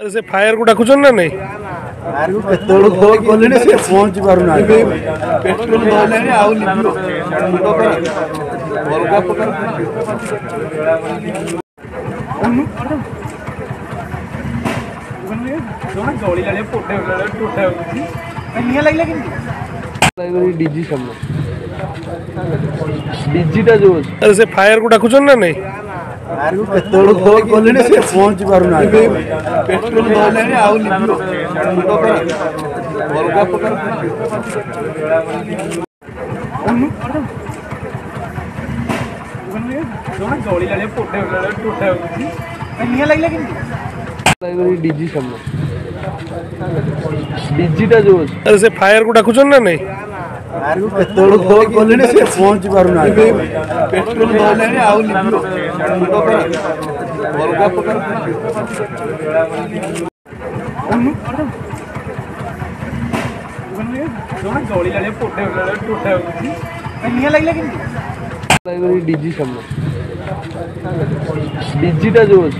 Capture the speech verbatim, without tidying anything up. अरे से फायर को डाकुचन ना नहीं पेट्रोल गोल गोल ने से पहुंच पारु ना पेट्रोल गोल ने आउ लिबो गोल का पकड़ जोना गोली वाले पोटे वाले टूटे नहीं लागले कि लाइब्रेरी डीजी सामने डीजी ता जो अरे से फायर को डाकुचन ना नहीं पेट्रोल गोल गोल ने से पहुंच पारु ना पेट्रोल गोल ने आउ लिबो गोल का पकड़ जोना गोली वाले पोटे वाले टूटे नहीं लागले कि लाइब्रेरी डीजी सामने डीजी ता जो अरे से फायर को डाकुचन ना नहीं पेट्रोल गोल गोल ने से पहुंच पारु ना पेट्रोल गोल ने आउ लिबो गोल का पकड़ जोना गोली वाले पोटे वाले टूटे नहीं लागले कि लाइब्रेरी डीजी सामने डीजी ता जो